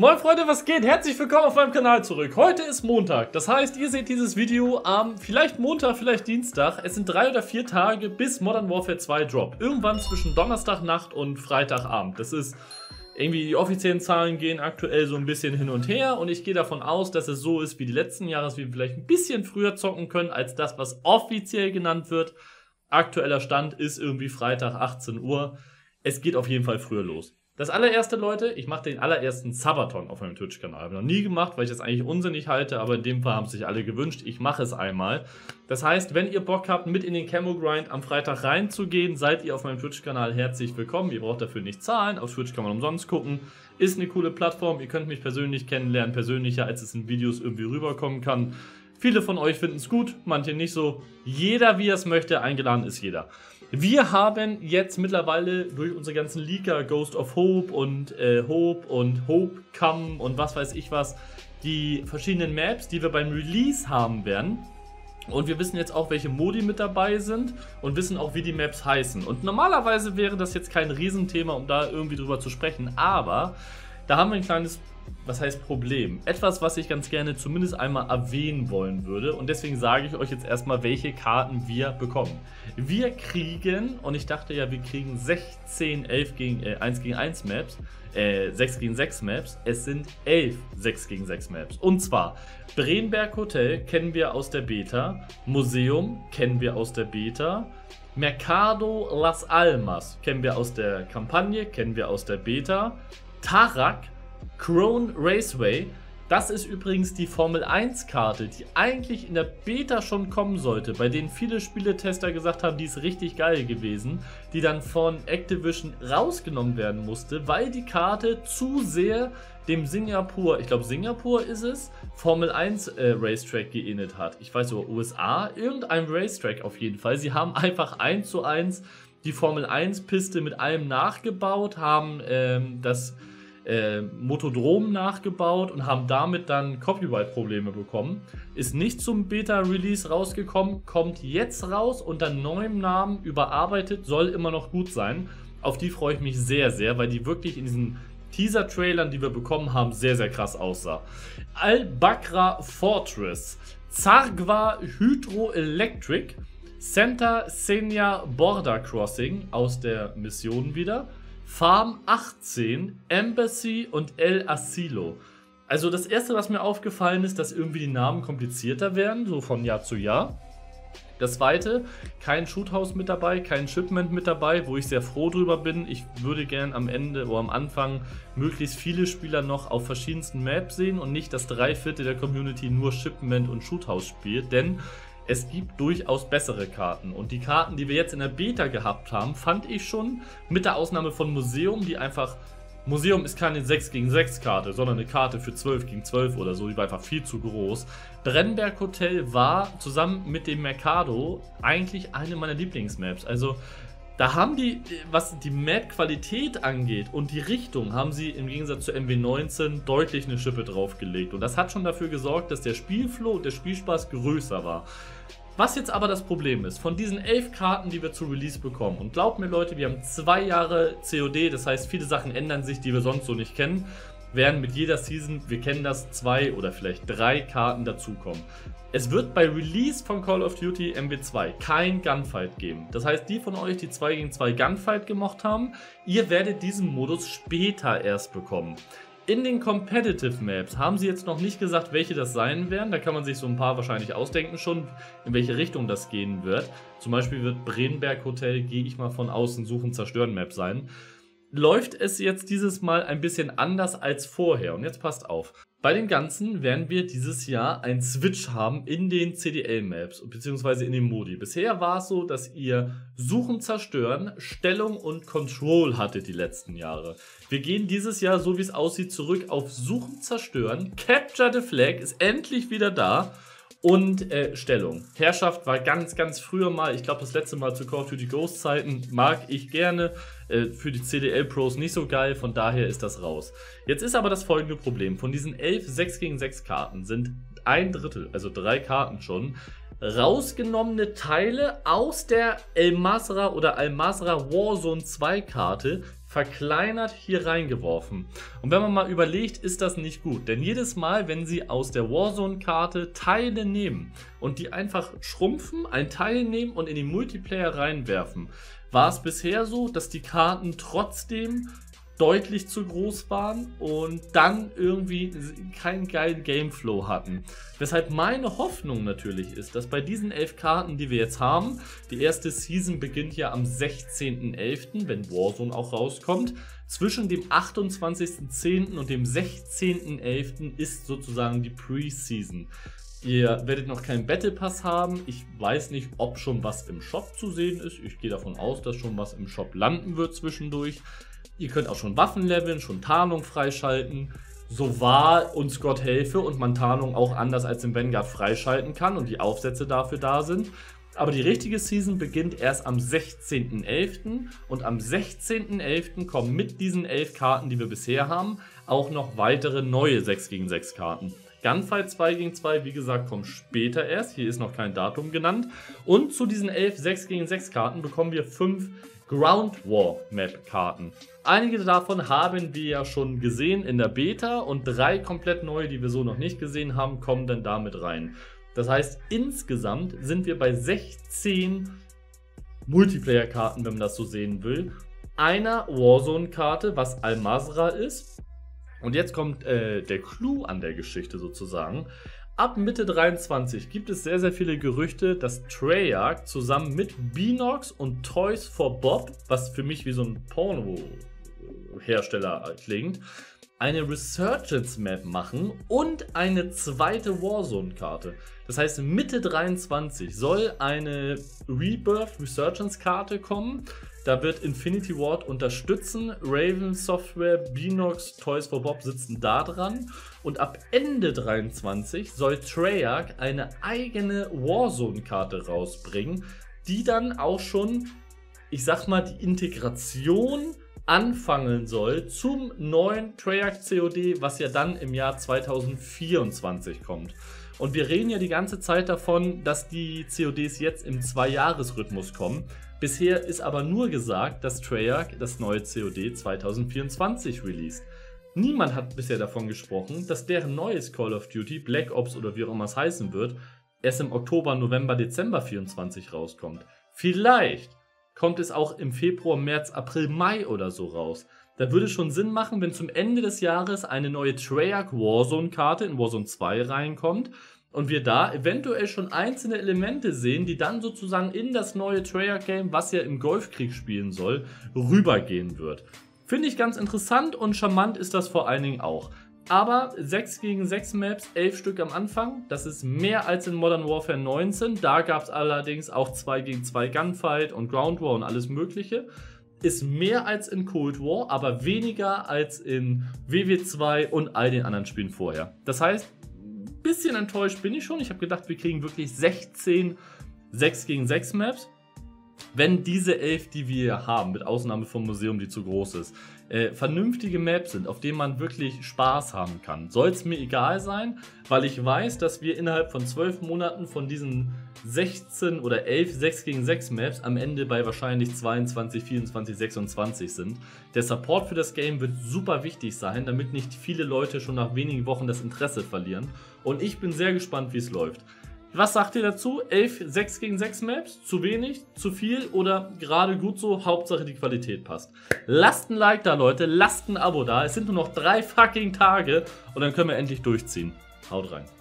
Moin Freunde, was geht? Herzlich willkommen auf meinem Kanal zurück. Heute ist Montag, das heißt, ihr seht dieses Video am vielleicht Montag, vielleicht Dienstag. Es sind 3 oder 4 Tage bis Modern Warfare 2 droppt. Irgendwann zwischen Donnerstagnacht und Freitagabend. Das ist irgendwie, die offiziellen Zahlen gehen aktuell so ein bisschen hin und her. Und ich gehe davon aus, dass es so ist wie die letzten Jahre, dass wir vielleicht ein bisschen früher zocken können, als das, was offiziell genannt wird. Aktueller Stand ist irgendwie Freitag 18 Uhr. Es geht auf jeden Fall früher los. Das allererste, Leute, ich mache den allerersten Sabaton auf meinem Twitch-Kanal. Habe ich noch nie gemacht, weil ich das eigentlich unsinnig halte, aber in dem Fall haben es sich alle gewünscht. Ich mache es einmal. Das heißt, wenn ihr Bock habt, mit in den Camo-Grind am Freitag reinzugehen, seid ihr auf meinem Twitch-Kanal herzlich willkommen. Ihr braucht dafür nicht zahlen, auf Twitch kann man umsonst gucken. Ist eine coole Plattform, ihr könnt mich persönlich kennenlernen, persönlicher, als es in Videos irgendwie rüberkommen kann. Viele von euch finden es gut, manche nicht so. Jeder, wie er es möchte, eingeladen ist jeder. Wir haben jetzt mittlerweile durch unsere ganzen Leaker, Ghost of Hope und Hope und HopeCom und was weiß ich was, die verschiedenen Maps, die wir beim Release haben werden. Und wir wissen jetzt auch, welche Modi mit dabei sind und wissen auch, wie die Maps heißen. Und normalerweise wäre das jetzt kein Riesenthema, um da irgendwie drüber zu sprechen, aber da haben wir ein kleines, was heißt Problem? Etwas, was ich ganz gerne zumindest einmal erwähnen wollen würde. Und deswegen sage ich euch jetzt erstmal, welche Karten wir bekommen. Wir kriegen, und ich dachte ja, wir kriegen 16 1 gegen 1 Maps, 6 gegen 6 Maps. Es sind 11 6 gegen 6 Maps. Und zwar Bremenberg Hotel kennen wir aus der Beta, Museum kennen wir aus der Beta, Mercado Las Almas kennen wir aus der Kampagne, kennen wir aus der Beta, Tarak Krone Raceway, das ist übrigens die Formel 1 Karte, die eigentlich in der Beta schon kommen sollte, bei denen viele Spieletester gesagt haben, die ist richtig geil gewesen, die dann von Activision rausgenommen werden musste, weil die Karte zu sehr dem Singapur, ich glaube Singapur ist es, Formel 1 Racetrack geähnelt hat. Ich weiß über USA, irgendein Racetrack auf jeden Fall. Sie haben einfach 1:1 die Formel 1 Piste mit allem nachgebaut, haben das Motodrom nachgebaut und haben damit dann Copyright-Probleme bekommen. Ist nicht zum Beta-Release rausgekommen, kommt jetzt raus unter neuem Namen, überarbeitet, soll immer noch gut sein. Auf die freue ich mich sehr, sehr, weil die wirklich in diesen Teaser-Trailern, die wir bekommen haben, sehr, sehr krass aussah. Al-Bakra Fortress, Zargwa Hydroelectric, Center Senia Border Crossing aus der Mission wieder, Farm 18, Embassy und El Asilo. Also das erste, was mir aufgefallen ist, dass irgendwie die Namen komplizierter werden, so von Jahr zu Jahr. Das zweite, kein Shoothouse mit dabei, kein Shipment mit dabei, wo ich sehr froh drüber bin. Ich würde gern am Ende oder am Anfang möglichst viele Spieler noch auf verschiedensten Maps sehen und nicht, dass 3/4 der Community nur Shipment und Shoothouse spielt, denn es gibt durchaus bessere Karten und die Karten, die wir jetzt in der Beta gehabt haben, fand ich schon, mit der Ausnahme von Museum, die einfach, Museum ist keine 6 gegen 6 Karte, sondern eine Karte für 12 gegen 12 oder so, die war einfach viel zu groß. Bremenberg Hotel war zusammen mit dem Mercado eigentlich eine meiner Lieblingsmaps, also da haben die, was die Map-Qualität angeht und die Richtung, haben sie im Gegensatz zu MW19 deutlich eine Schippe draufgelegt. Und das hat schon dafür gesorgt, dass der Spielflow und der Spielspaß größer war. Was jetzt aber das Problem ist, von diesen 11 Karten, die wir zu Release bekommen, und glaubt mir Leute, wir haben 2 Jahre COD, das heißt viele Sachen ändern sich, die wir sonst so nicht kennen, werden mit jeder Season, wir kennen das, 2 oder vielleicht 3 Karten dazukommen. Es wird bei Release von Call of Duty MW2 kein Gunfight geben. Das heißt, die von euch, die 2 gegen 2 Gunfight gemocht haben, ihr werdet diesen Modus später erst bekommen. In den Competitive Maps haben sie jetzt noch nicht gesagt, welche das sein werden. Da kann man sich so ein paar wahrscheinlich ausdenken schon, in welche Richtung das gehen wird. Zum Beispiel wird Bremenberg Hotel, gehe ich mal von außen, Suchen, Zerstören Map sein. Läuft es jetzt dieses Mal ein bisschen anders als vorher und jetzt passt auf. Bei dem Ganzen werden wir dieses Jahr einen Switch haben in den CDL-Maps bzw. in den Modi. Bisher war es so, dass ihr Suchen, Zerstören, Stellung und Control hattet die letzten Jahre. Wir gehen dieses Jahr, so wie es aussieht, zurück auf Suchen, Zerstören. Capture the Flag ist endlich wieder da. Und Stellung. Herrschaft war ganz, ganz früher mal, ich glaube das letzte Mal zu Call of Duty Ghost Zeiten, mag ich gerne, für die CDL Pros nicht so geil, von daher ist das raus. Jetzt ist aber das folgende Problem, von diesen 11 6 gegen 6 Karten sind ein Drittel, also 3 Karten schon, rausgenommene Teile aus der El Mazrah oder Al Mazrah Warzone 2 Karte verkleinert hier reingeworfen. Und wenn man mal überlegt, ist das nicht gut. Denn jedes Mal, wenn sie aus der Warzone-Karte Teile nehmen und die einfach schrumpfen, ein Teil nehmen und in den Multiplayer reinwerfen, war es bisher so, dass die Karten trotzdem deutlich zu groß waren und dann irgendwie keinen geilen Gameflow hatten. Weshalb meine Hoffnung natürlich ist, dass bei diesen 11 Karten, die wir jetzt haben, die erste Season beginnt ja am 16.11., wenn Warzone auch rauskommt, zwischen dem 28.10. und dem 16.11. ist sozusagen die Pre-Season. Ihr werdet noch keinen Battle Pass haben. Ich weiß nicht, ob schon was im Shop zu sehen ist. Ich gehe davon aus, dass schon was im Shop landen wird zwischendurch. Ihr könnt auch schon Waffen leveln, schon Tarnung freischalten. So wahr uns Gott helfe und man Tarnung auch anders als im Vanguard freischalten kann und die Aufsätze dafür da sind. Aber die richtige Season beginnt erst am 16.11. Und am 16.11. kommen mit diesen 11 Karten, die wir bisher haben, auch noch weitere neue 6-gegen-6 Karten. Gunfight 2-gegen-2, wie gesagt, kommt später erst. Hier ist noch kein Datum genannt. Und zu diesen 11 6-gegen-6 Karten bekommen wir 5 Ground War Map Karten. Einige davon haben wir ja schon gesehen in der Beta und 3 komplett neue, die wir so noch nicht gesehen haben, kommen dann damit rein. Das heißt, insgesamt sind wir bei 16 Multiplayer Karten, wenn man das so sehen will. Einer Warzone Karte, was Al Mazrah ist. Und jetzt kommt der Clou an der Geschichte sozusagen. Ab Mitte 23 gibt es sehr, sehr viele Gerüchte, dass Treyarch zusammen mit Beenox und Toys for Bob, was für mich wie so ein Porno-Hersteller klingt, eine Resurgence-Map machen und eine zweite Warzone-Karte. Das heißt, Mitte 23 soll eine Rebirth-Resurgence-Karte kommen. Da wird Infinity Ward unterstützen, Raven Software, Beenox, Toys for Bob sitzen da dran. Und ab Ende 23 soll Treyarch eine eigene Warzone-Karte rausbringen, die dann auch schon, ich sag mal, die Integration anfangen soll zum neuen Treyarch COD, was ja dann im Jahr 2024 kommt. Und wir reden ja die ganze Zeit davon, dass die CODs jetzt im 2-Jahres-Rhythmus kommen. Bisher ist aber nur gesagt, dass Treyarch das neue COD 2024 released. Niemand hat bisher davon gesprochen, dass deren neues Call of Duty, Black Ops oder wie auch immer es heißen wird, erst im Oktober, November, Dezember 2024 rauskommt. Vielleicht kommt es auch im Februar, März, April, Mai oder so raus. Da würde es schon Sinn machen, wenn zum Ende des Jahres eine neue Treyarch Warzone-Karte in Warzone 2 reinkommt und wir da eventuell schon einzelne Elemente sehen, die dann sozusagen in das neue Treyarch-Game, was ja im Golfkrieg spielen soll, rübergehen wird. Finde ich ganz interessant und charmant ist das vor allen Dingen auch. Aber 6 gegen 6 Maps, 11 Stück am Anfang, das ist mehr als in Modern Warfare 19. Da gab es allerdings auch 2 gegen 2 Gunfight und Ground War und alles mögliche. Ist mehr als in Cold War, aber weniger als in WW2 und all den anderen Spielen vorher. Das heißt, ein bisschen enttäuscht bin ich schon. Ich habe gedacht, wir kriegen wirklich 16 6 gegen 6 Maps. Wenn diese 11, die wir haben, mit Ausnahme vom Museum, die zu groß ist, vernünftige Maps sind, auf denen man wirklich Spaß haben kann, soll es mir egal sein, weil ich weiß, dass wir innerhalb von 12 Monaten von diesen 16 oder 11 6 gegen 6 Maps am Ende bei wahrscheinlich 22, 24, 26 sind. Der Support für das Game wird super wichtig sein, damit nicht viele Leute schon nach wenigen Wochen das Interesse verlieren. Und ich bin sehr gespannt, wie es läuft. Was sagt ihr dazu? 11 6 gegen 6 Maps? Zu wenig? Zu viel? Oder gerade gut so? Hauptsache die Qualität passt. Lasst ein Like da, Leute. Lasst ein Abo da. Es sind nur noch 3 fucking Tage und dann können wir endlich durchziehen. Haut rein.